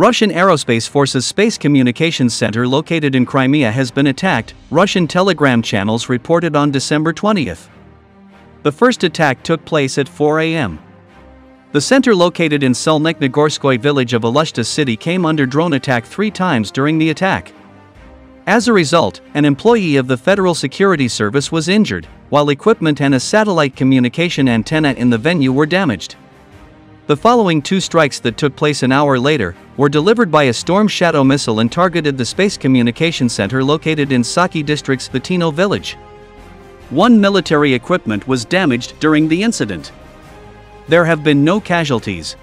Russian Aerospace Forces Space Communications Center located in Crimea has been attacked, Russian telegram channels reported on December 20th. The first attack took place at 4 a.m. The center located in Solnik-Nagorskoy village of Alushta city came under drone attack 3 times during the attack. As a result, an employee of the Federal Security Service was injured, while equipment and a satellite communication antenna in the venue were damaged. The following 2 strikes that took place an hour later were delivered by a Storm Shadow missile and targeted the Space Communication Center located in Saki district's Fatino village. 1 military equipment was damaged during the incident. There have been no casualties.